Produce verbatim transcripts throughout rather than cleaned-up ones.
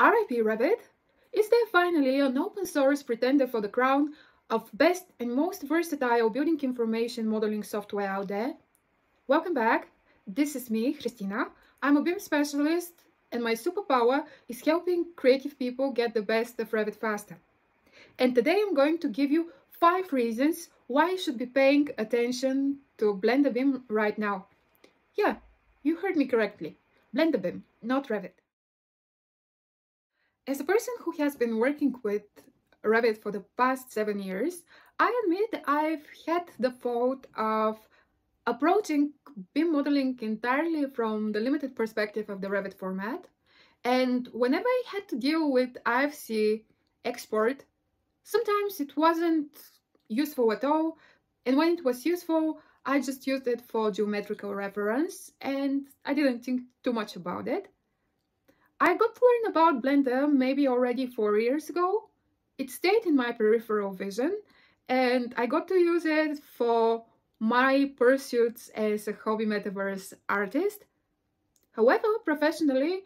R I P Revit, is there finally an open source pretender for the crown of best and most versatile building information modeling software out there? Welcome back, this is me, Christina. I'm a B I M specialist and my superpower is helping creative people get the best of Revit faster. And today I'm going to give you five reasons why you should be paying attention to Blender B I M right now. Yeah, you heard me correctly, Blender B I M, not Revit. As a person who has been working with Revit for the past seven years, I admit I've had the fault of approaching B I M modeling entirely from the limited perspective of the Revit format. And whenever I had to deal with I F C export, sometimes it wasn't useful at all. And when it was useful, I just used it for geometrical reference and I didn't think too much about it. I got to learn about Blender maybe already four years ago. It stayed in my peripheral vision and I got to use it for my pursuits as a hobby metaverse artist. However, professionally,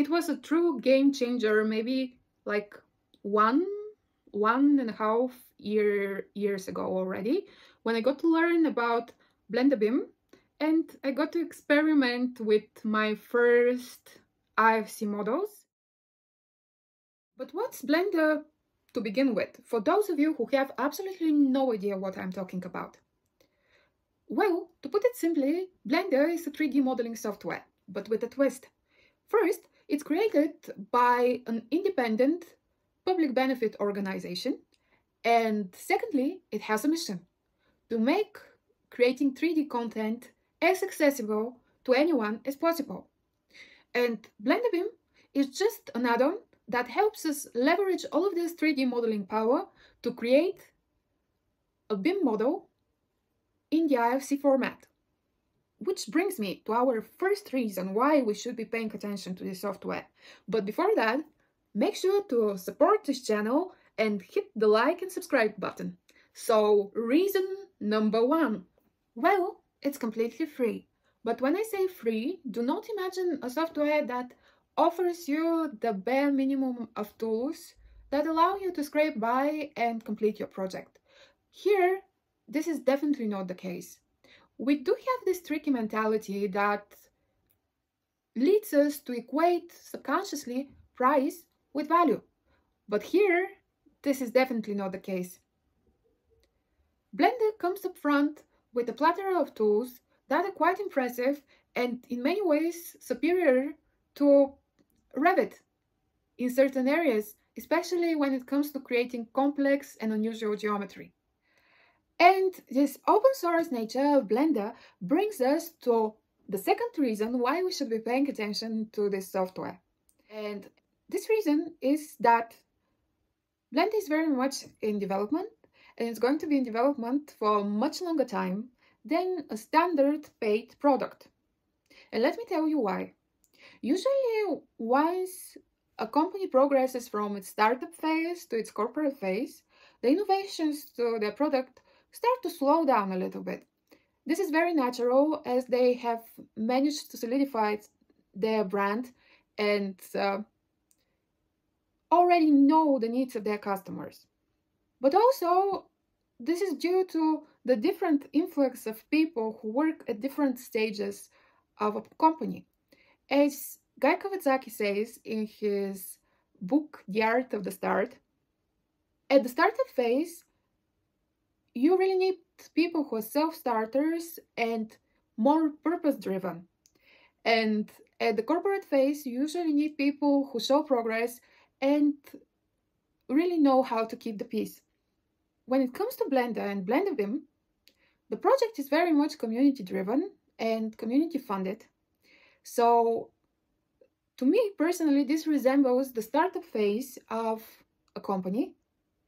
it was a true game changer, maybe like one, one and a half year, years ago already, when I got to learn about Blender B I M and I got to experiment with my first I F C models. But what's Blender to begin with, for those of you who have absolutely no idea what I'm talking about? Well, to put it simply, Blender is a three D modeling software, but with a twist. First, it's created by an independent public benefit organization, and secondly, it has a mission to make creating three D content as accessible to anyone as possible. And Blender B I M is just an add-on that helps us leverage all of this three D modeling power to create a B I M model in the I F C format. Which brings me to our first reason why we should be paying attention to this software. But before that, make sure to support this channel and hit the like and subscribe button. So reason number one, well, it's completely free. But when I say free, do not imagine a software that offers you the bare minimum of tools that allow you to scrape by and complete your project. Here, this is definitely not the case. We do have this tricky mentality that leads us to equate subconsciously price with value. But here, this is definitely not the case. Blender comes up front with a platter of tools that are quite impressive and in many ways superior to Revit in certain areas, especially when it comes to creating complex and unusual geometry. And this open source nature of Blender brings us to the second reason why we should be paying attention to this software. And this reason is that Blender is very much in development and it's going to be in development for a much longer time than a standard paid product. And let me tell you why. Usually, once a company progresses from its startup phase to its corporate phase, the innovations to their product start to slow down a little bit. This is very natural as they have managed to solidify their brand and uh, already know the needs of their customers. But also, this is due to the different influx of people who work at different stages of a company. As Guy Kawasaki says in his book, The Art of the Start, at the startup phase, you really need people who are self-starters and more purpose-driven. And at the corporate phase, you usually need people who show progress and really know how to keep the peace. When it comes to Blender and Blender B I M, the project is very much community-driven and community-funded. So, to me personally, this resembles the startup phase of a company,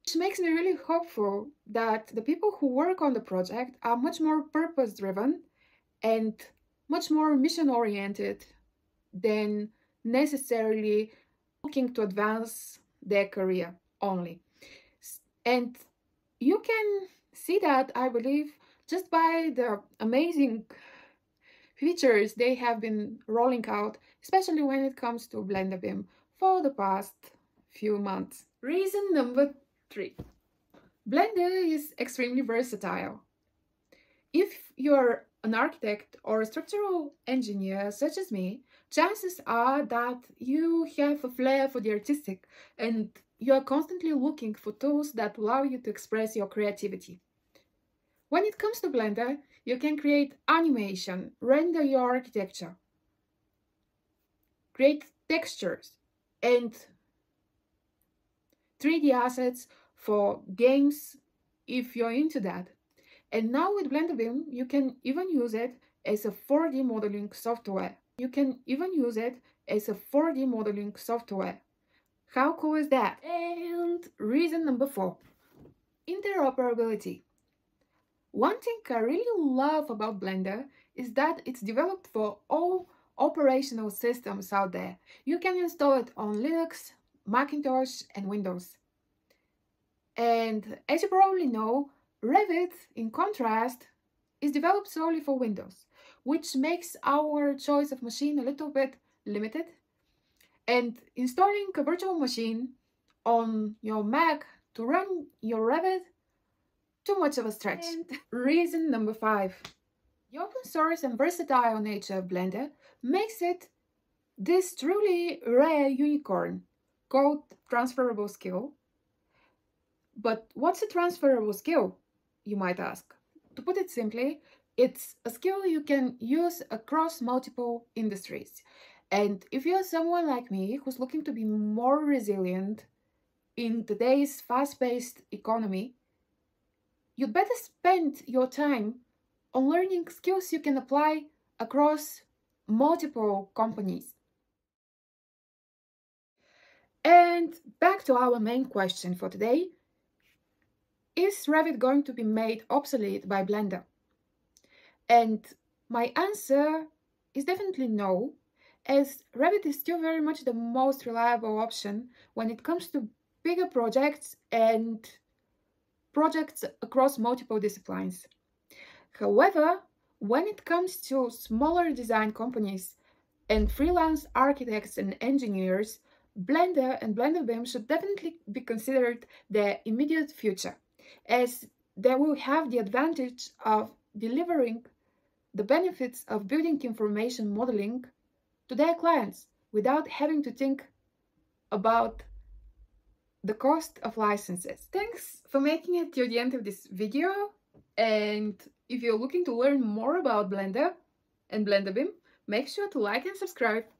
which makes me really hopeful that the people who work on the project are much more purpose-driven and much more mission-oriented than necessarily looking to advance their career only. And you can see that, I believe, just by the amazing features they have been rolling out, especially when it comes to Blender B I M for the past few months. Reason number three. Blender is extremely versatile. If you're an architect or a structural engineer such as me, chances are that you have a flair for the artistic and you are constantly looking for tools that allow you to express your creativity. When it comes to Blender, you can create animation, render your architecture, create textures and three D assets for games if you're into that. And now with Blender B I M, you can even use it as a four D modeling software. You can even use it as a four D modeling software. How cool is that? And reason number four, interoperability. One thing I really love about Blender is that it's developed for all operational systems out there. You can install it on Linux, Macintosh and Windows. And as you probably know, Revit, in contrast, is developed solely for Windows, which makes our choice of machine a little bit limited. And installing a virtual machine on your Mac to run your Revit, too much of a stretch. And reason number five. The open source and versatile nature of Blender makes it this truly rare unicorn called transferable skill. But what's a transferable skill, you might ask? To put it simply, it's a skill you can use across multiple industries. And if you're someone like me who's looking to be more resilient in today's fast-paced economy, you'd better spend your time on learning skills you can apply across multiple companies. And back to our main question for today. Is Revit going to be made obsolete by Blender? And my answer is definitely no, as Revit is still very much the most reliable option when it comes to bigger projects and projects across multiple disciplines. However, when it comes to smaller design companies and freelance architects and engineers, Blender and Blender B I M should definitely be considered their immediate future, as they will have the advantage of delivering the benefits of building information modeling to their clients without having to think about the cost of licenses. Thanks for making it till the end of this video, and if you're looking to learn more about Blender and Blender B I M, make sure to like and subscribe.